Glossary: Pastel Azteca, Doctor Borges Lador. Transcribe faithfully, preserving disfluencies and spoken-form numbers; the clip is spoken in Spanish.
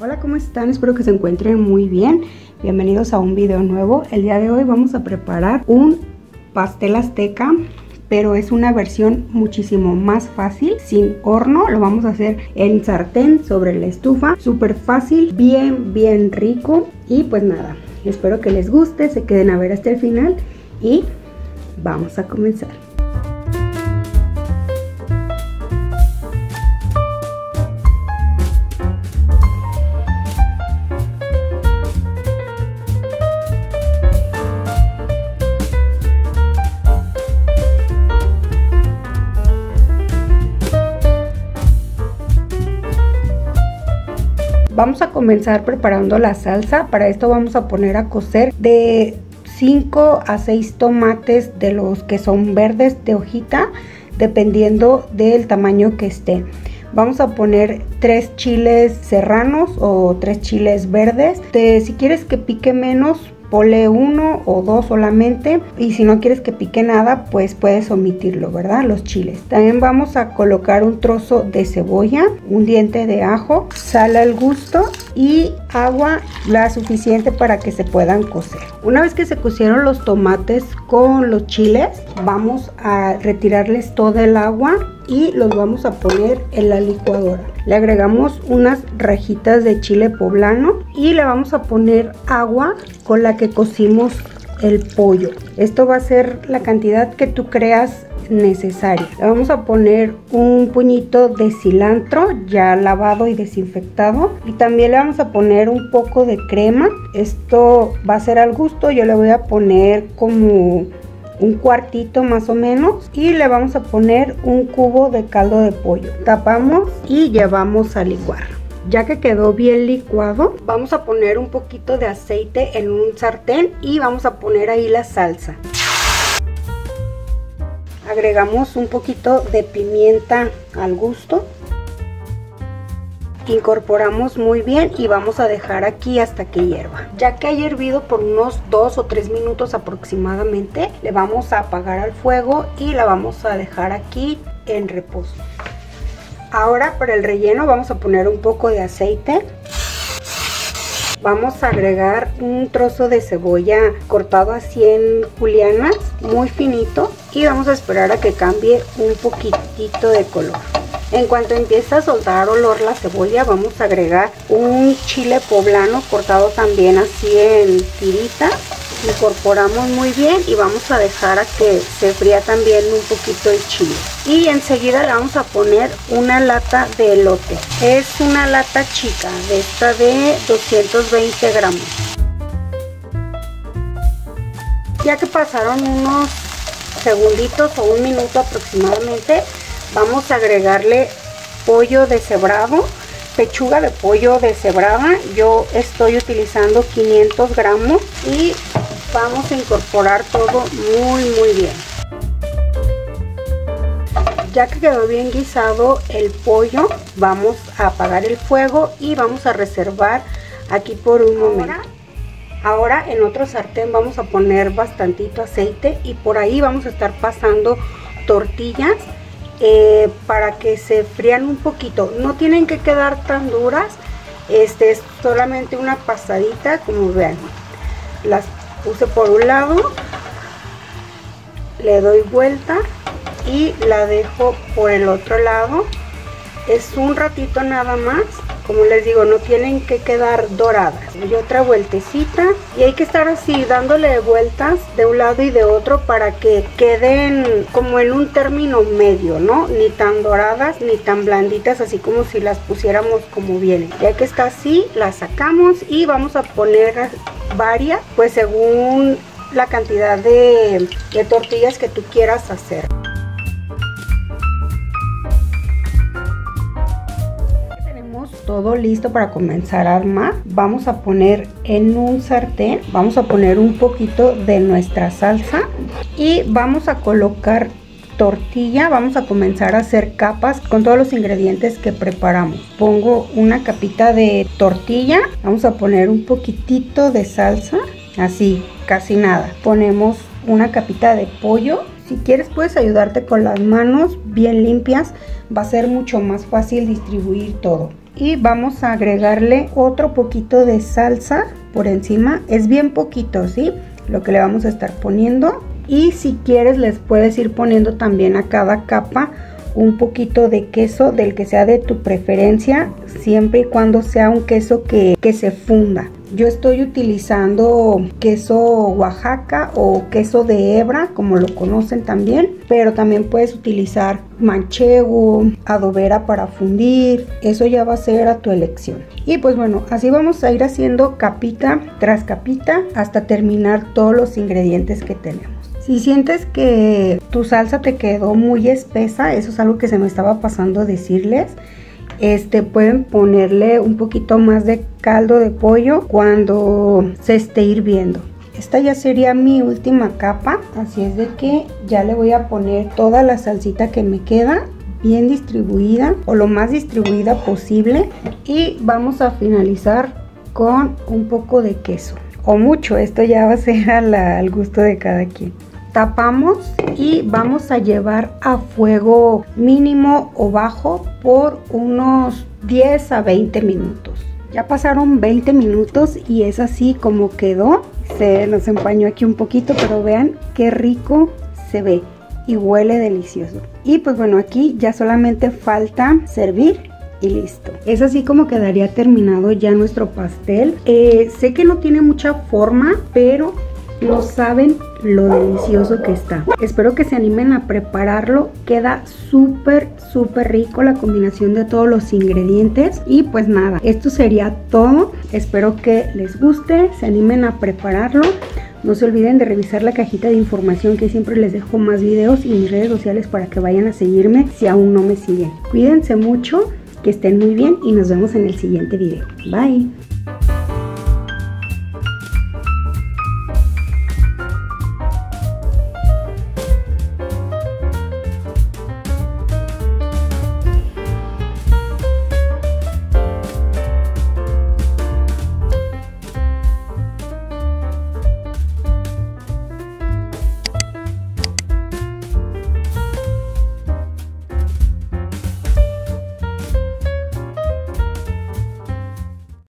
Hola, ¿cómo están? Espero que se encuentren muy bien. Bienvenidos a un video nuevo. El día de hoy vamos a preparar un pastel azteca, pero es una versión muchísimo más fácil, sin horno. Lo vamos a hacer en sartén sobre la estufa, súper fácil, bien bien rico. Y pues nada, espero que les guste, se queden a ver hasta el final y vamos a comenzar. Vamos a comenzar preparando la salsa. Para esto vamos a poner a cocer de cinco a seis tomates, de los que son verdes de hojita, dependiendo del tamaño que esté. Vamos a poner tres chiles serranos o tres chiles verdes. Te, si quieres que pique menos, ponle uno o dos solamente, y si no quieres que pique nada, pues puedes omitirlo, ¿verdad? Los chiles. También vamos a colocar un trozo de cebolla, un diente de ajo, sal al gusto y agua, la suficiente para que se puedan cocer. Una vez que se cocieron los tomates con los chiles, vamos a retirarles todo el agua y los vamos a poner en la licuadora. Le agregamos unas rajitas de chile poblano y le vamos a poner agua con la que cocimos el pollo. Esto va a ser la cantidad que tú creas necesaria. Le vamos a poner un puñito de cilantro ya lavado y desinfectado, y también le vamos a poner un poco de crema. Esto va a ser al gusto. Yo le voy a poner como un cuartito más o menos, y le vamos a poner un cubo de caldo de pollo. Tapamos y llevamos a licuar. Ya que quedó bien licuado, vamos a poner un poquito de aceite en un sartén y vamos a poner ahí la salsa. Agregamos un poquito de pimienta al gusto. Incorporamos muy bien y vamos a dejar aquí hasta que hierva. Ya que haya hervido por unos dos o tres minutos aproximadamente, le vamos a apagar al fuego y la vamos a dejar aquí en reposo. Ahora, para el relleno vamos a poner un poco de aceite. Vamos a agregar un trozo de cebolla cortado así en julianas, muy finito, y vamos a esperar a que cambie un poquitito de color. En cuanto empieza a soltar olor la cebolla, vamos a agregar un chile poblano cortado también así en tiritas. Incorporamos muy bien y vamos a dejar a que se fría también un poquito el chile. Y enseguida le vamos a poner una lata de elote. Es una lata chica, de esta de doscientos veinte gramos. Ya que pasaron unos segunditos o un minuto aproximadamente, vamos a agregarle pollo deshebrado, pechuga de pollo deshebrada. Yo estoy utilizando quinientos gramos y vamos a incorporar todo muy muy bien. Ya que quedó bien guisado el pollo, vamos a apagar el fuego y vamos a reservar aquí por un momento. Ahora, en otro sartén vamos a poner bastantito aceite y por ahí vamos a estar pasando tortillas. Eh, para que se frían un poquito, no tienen que quedar tan duras. Este es solamente una pasadita, como vean. Las puse por un lado, le doy vuelta y la dejo por el otro lado. Es un ratito nada más, como les digo, no tienen que quedar doradas. Y otra vueltecita, y hay que estar así dándole vueltas de un lado y de otro para que queden como en un término medio, ¿no? Ni tan doradas ni tan blanditas, así como si las pusiéramos como vienen. Ya que está así, las sacamos y vamos a poner varias, pues según la cantidad de, de tortillas que tú quieras hacer. Todo listo para comenzar a armar. Vamos a poner en un sartén, vamos a poner un poquito de nuestra salsa y vamos a colocar tortilla. Vamos a comenzar a hacer capas con todos los ingredientes que preparamos. Pongo una capita de tortilla, vamos a poner un poquitito de salsa, así casi nada. Ponemos una capita de pollo. Si quieres, puedes ayudarte con las manos bien limpias, va a ser mucho más fácil distribuir todo. y vamos a agregarle otro poquito de salsa por encima. Es bien poquito, ¿sí? Lo que le vamos a estar poniendo. Y si quieres les puedes ir poniendo también a cada capa un poquito de queso, del que sea de tu preferencia, siempre y cuando sea un queso que, que se funda. Yo estoy utilizando queso Oaxaca o queso de hebra, como lo conocen también, pero también puedes utilizar manchego, adobera para fundir, eso ya va a ser a tu elección. Y pues bueno, así vamos a ir haciendo capita tras capita hasta terminar todos los ingredientes que tenemos. Si sientes que tu salsa te quedó muy espesa, eso es algo que se me estaba pasando decirles, este, pueden ponerle un poquito más de caldo de pollo cuando se esté hirviendo. Esta ya sería mi última capa, así es de que ya le voy a poner toda la salsita que me queda, bien distribuida o lo más distribuida posible, y vamos a finalizar con un poco de queso o mucho, esto ya va a ser a la, al gusto de cada quien. Tapamos y vamos a llevar a fuego mínimo o bajo por unos diez a veinte minutos. Ya pasaron veinte minutos y es así como quedó. Se nos empañó aquí un poquito, pero vean qué rico se ve y huele delicioso. Y pues bueno, aquí ya solamente falta servir. Y listo, es así como quedaría terminado ya nuestro pastel. Eh, sé que no tiene mucha forma, pero no saben lo delicioso que está. Espero que se animen a prepararlo. Queda súper súper rico la combinación de todos los ingredientes. Y pues nada, esto sería todo. Espero que les guste, se animen a prepararlo. No se olviden de revisar la cajita de información, que siempre les dejo más videos, y mis redes sociales para que vayan a seguirme si aún no me siguen. Cuídense mucho, que estén muy bien y nos vemos en el siguiente video. Bye.